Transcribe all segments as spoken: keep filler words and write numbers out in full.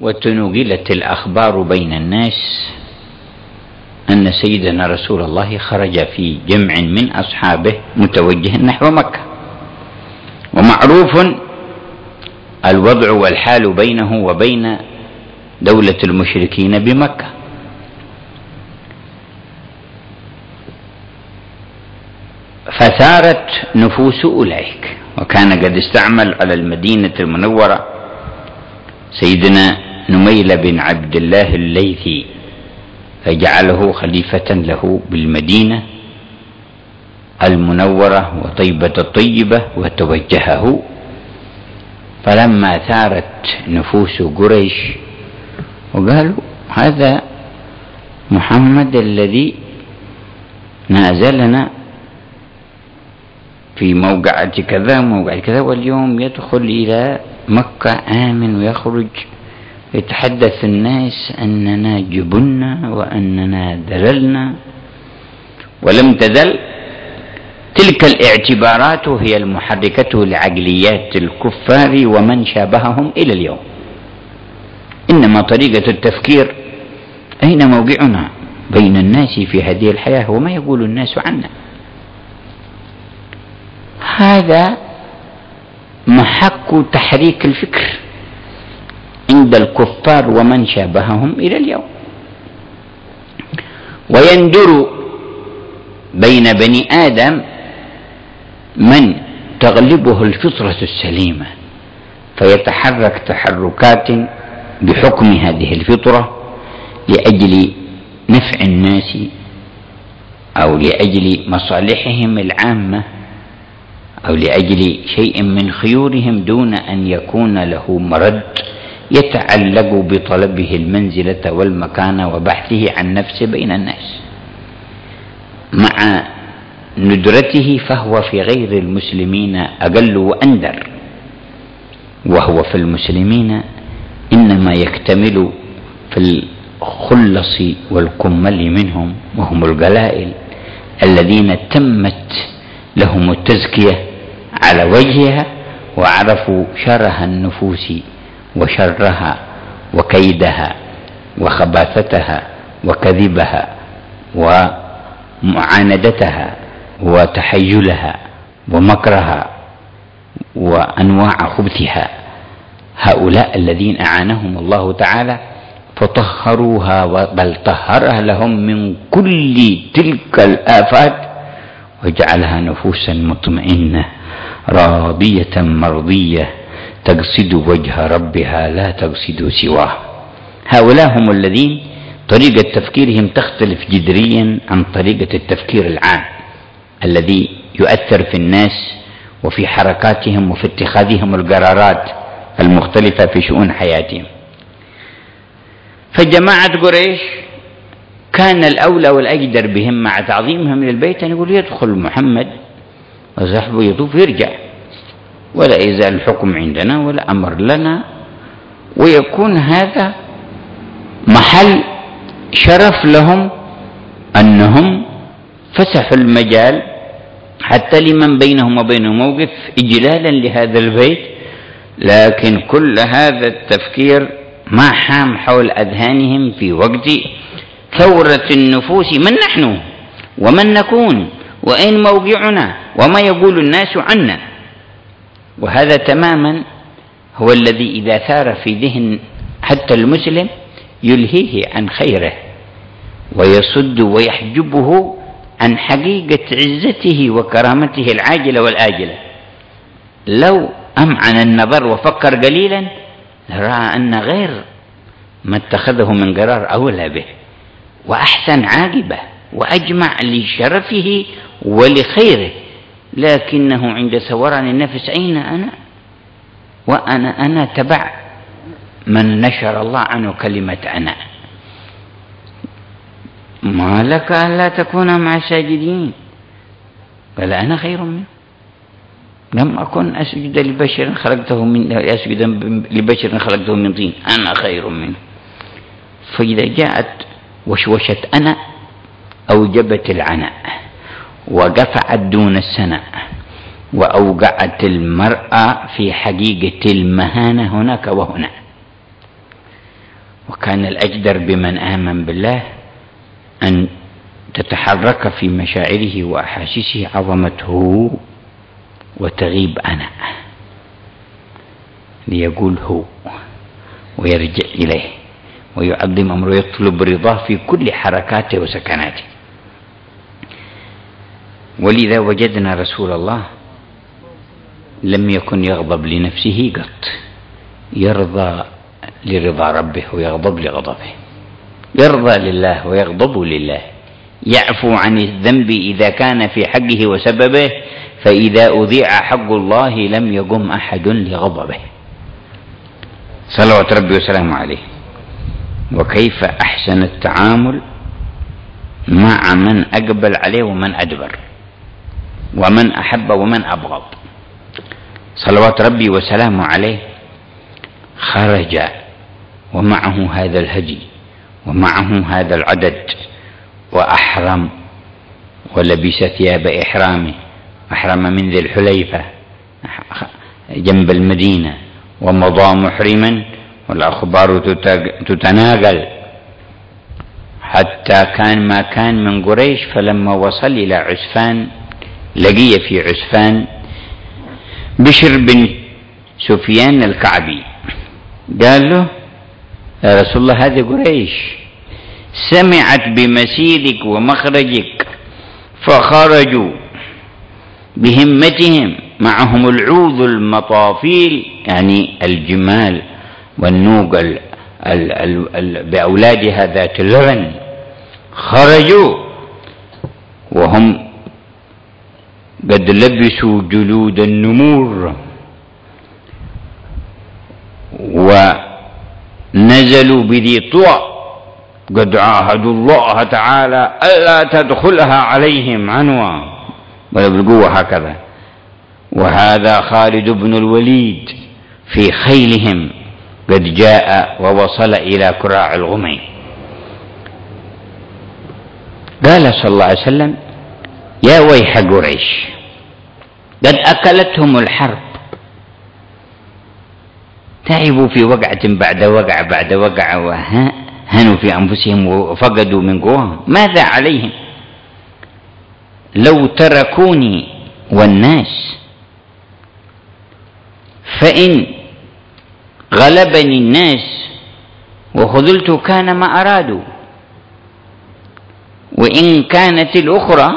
وتنقلت الأخبار بين الناس أن سيدنا رسول الله خرج في جمع من أصحابه متوجه نحو مكة، ومعروف الوضع والحال بينه وبين دولة المشركين بمكة. فثارت نفوس أولئك، وكان قد استعمل على المدينة المنورة سيدنا نميل بن عبد الله الليثي فجعله خليفة له بالمدينة المنورة وطيبة الطيبة، وتوجهه. فلما ثارت نفوس قريش وقالوا هذا محمد الذي نازلنا في موقعة كذا وموقعة كذا، واليوم يدخل إلى مكة آمن ويخرج يتحدث الناس أننا جبنا وأننا ذللنا. ولم تزل تلك الاعتبارات هي المحركة لعقليات الكفار ومن شابههم إلى اليوم. إنما طريقة التفكير أين موقعنا بين الناس في هذه الحياة وما يقول الناس عنا. هذا محك تحريك الفكر عند الكفار ومن شابههم إلى اليوم، ويندر بين بني آدم من تغلبه الفطرة السليمة فيتحرك تحركات بحكم هذه الفطرة لأجل نفع الناس أو لأجل مصالحهم العامة أو لأجل شيء من خيورهم دون أن يكون له مرد يتعلق بطلبه المنزلة والمكان وبحثه عن نفسه بين الناس. مع ندرته فهو في غير المسلمين أقل وأندر، وهو في المسلمين إنما يكتمل في الخلص والكمل منهم، وهم القلائل الذين تمت لهم التزكية على وجهها وعرفوا شرها النفوس وشرها وكيدها وخباثتها وكذبها ومعاندتها وتحيلها ومكرها وأنواع خبثها. هؤلاء الذين أعانهم الله تعالى فطهروها، بل طهرها لهم من كل تلك الآفات وجعلها نفوسا مطمئنة راضية مرضية تقصد وجه ربها لا تقصد سواه. هؤلاء هم الذين طريقة تفكيرهم تختلف جذريا عن طريقة التفكير العام الذي يؤثر في الناس وفي حركاتهم وفي اتخاذهم القرارات المختلفة في شؤون حياتهم. فجماعة قريش كان الأولى والأجدر بهم مع تعظيمهم للبيت أن يقول يدخل محمد وصحبه يطوف ويرجع، ولا يزال الحكم عندنا ولا أمر لنا، ويكون هذا محل شرف لهم أنهم فسحوا المجال حتى لمن بينهم وبينه موقف إجلالا لهذا البيت. لكن كل هذا التفكير ما حام حول أذهانهم في وقت ثورة النفوس من نحن ومن نكون وأين موقعنا وما يقول الناس عنا. وهذا تماما هو الذي إذا ثار في ذهن حتى المسلم يلهيه عن خيره ويصد ويحجبه عن حقيقة عزته وكرامته العاجلة والآجلة. لو أمعن النظر وفكر قليلا رأى أن غير ما اتخذه من قرار أولى به وأحسن عاقبة وأجمع لشرفه ولخيره، لكنه عند ثوران النفس أين أنا وأنا أنا تبع من نشر الله عنه كلمة أنا. ما لك ألا تكون مع الساجدين؟ قال أنا خير منه، لم أكن أسجد لبشر خلقته من أسجد لبشر خلقته من طين، أنا خير منه. فإذا جاءت وشوشة أنا أوجبت العناء وقفعت دون السناء وأوقعت المرأة في حقيقة المهانة هناك وهنا. وكان الأجدر بمن آمن بالله أن تتحرك في مشاعره وأحاسيسه عظمته وتغيب أنا ليقول هو ويرجع إليه ويعظم أمره، يطلب رضاه في كل حركاته وسكناته. ولذا وجدنا رسول الله لم يكن يغضب لنفسه قط، يرضى لرضا ربه ويغضب لغضبه، يرضى لله ويغضب لله، يعفو عن الذنب إذا كان في حقه وسببه، فإذا أذيع حق الله لم يقم أحد لغضبه صلوات ربي وسلامه عليه. وكيف أحسن التعامل مع من أقبل عليه ومن أدبر ومن أحب ومن أبغض صلوات ربي وسلامه عليه. خرج ومعه هذا الهدي ومعه هذا العدد، وأحرم ولبس ثياب إحرامه، أحرم من ذي الحليفة جنب المدينة ومضى محرما، والأخبار تتناقل حتى كان ما كان من قريش. فلما وصل إلى عسفان لقي في عسفان بشر بن سفيان الكعبي، قال له يا رسول الله هذه قريش سمعت بمسيرك ومخرجك فخرجوا بهمتهم، معهم العوذ المطافيل يعني الجمال والنوق ال ال ال ال بأولادها ذات اللبن، خرجوا وهم قد لبسوا جلود النمور ونزلوا بذي طوى، قد عاهدوا الله تعالى ألا تدخلها عليهم عنوى ولا بالقوة هكذا. وهذا خالد بن الوليد في خيلهم قد جاء ووصل إلى كراع الغمي. قال صلى الله عليه وسلم يا ويح قريش قد أكلتهم الحرب، تعبوا في وقعة بعد وقعة بعد وقعة وهنوا في أنفسهم وفقدوا من قواهم، ماذا عليهم لو تركوني والناس؟ فإن غلبني الناس وخذلت كان ما أرادوا، وإن كانت الأخرى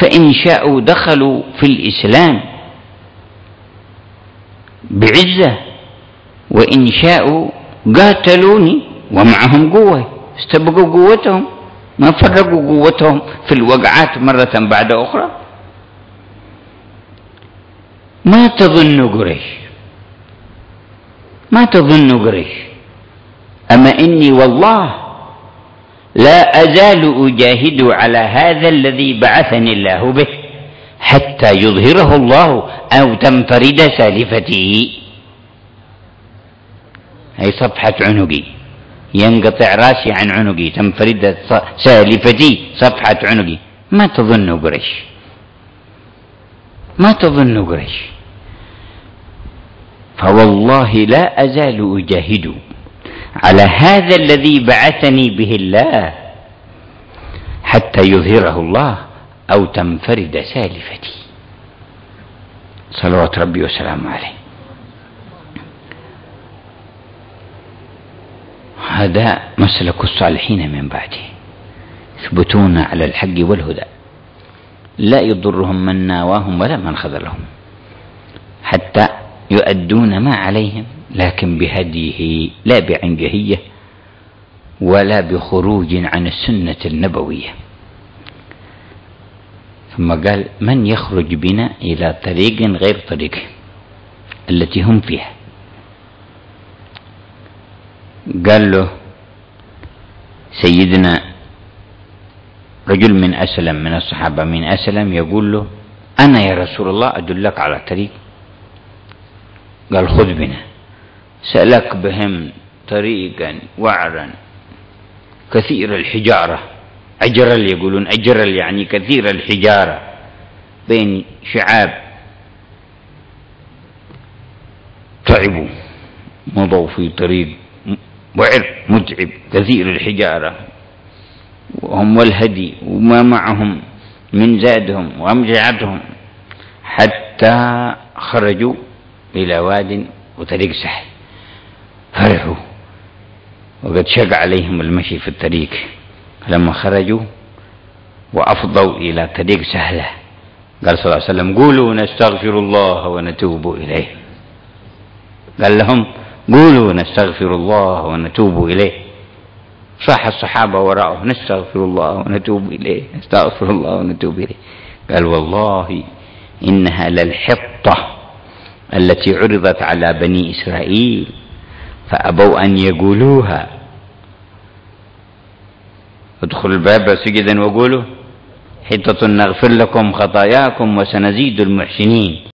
فإن شاءوا دخلوا في الإسلام بعزة، وإن شاءوا قاتلوني ومعهم قوة، استبقوا قوتهم ما فرقوا قوتهم في الوقعات مرة بعد أخرى. ما تظن قريش ما تظن قريش أما إني والله لا أزال أجاهد على هذا الذي بعثني الله به حتى يظهره الله أو تنفرد سالفتي. هي صفحة عنقي، ينقطع راسي عن عنقي، تنفرد سالفتي صفحة عنقي. ما تظن قريش ما تظن قريش فوالله لا أزال أجاهد على هذا الذي بعثني به الله حتى يظهره الله أو تنفرد سالفتي صلوات ربي وسلامه عليه. هذا مسلك الصالحين من بعده، يثبتون على الحق والهدى، لا يضرهم من ناواهم ولا من خذلهم، حتى يؤدون ما عليهم لكن بهديه لا بعنجهية ولا بخروج عن السنة النبوية. ثم قال من يخرج بنا إلى طريق غير طريقه التي هم فيها؟ قال له سيدنا رجل من أسلم من الصحابة من أسلم، يقول له أنا يا رسول الله أدلك على طريق. قال خذ بنا. سلك بهم طريقا وعرا كثير الحجارة، أجرل يقولون، أجرل يعني كثير الحجارة، بين شعاب تعبوا، مضوا في طريق وعرق متعب كثير الحجارة وهم والهدي وما معهم من زادهم وأمجعتهم حتى خرجوا إلى واد وطريق سحل. فرحوا وقد شق عليهم المشي في الطريق لما خرجوا وأفضوا إلى طريق سهلة. قال صلى الله عليه وسلم: قولوا نستغفر الله ونتوب إليه. قال لهم: قولوا نستغفر الله ونتوب إليه. صاح الصحابة وراءه: نستغفر الله ونتوب إليه، نستغفر الله ونتوب إليه. قال: والله إنها للحطة التي عرضت على بني إسرائيل فأبوا أن يقولوها. ادخلوا الباب سجدا وقولوا: حطة نغفر لكم خطاياكم وسنزيد المحسنين.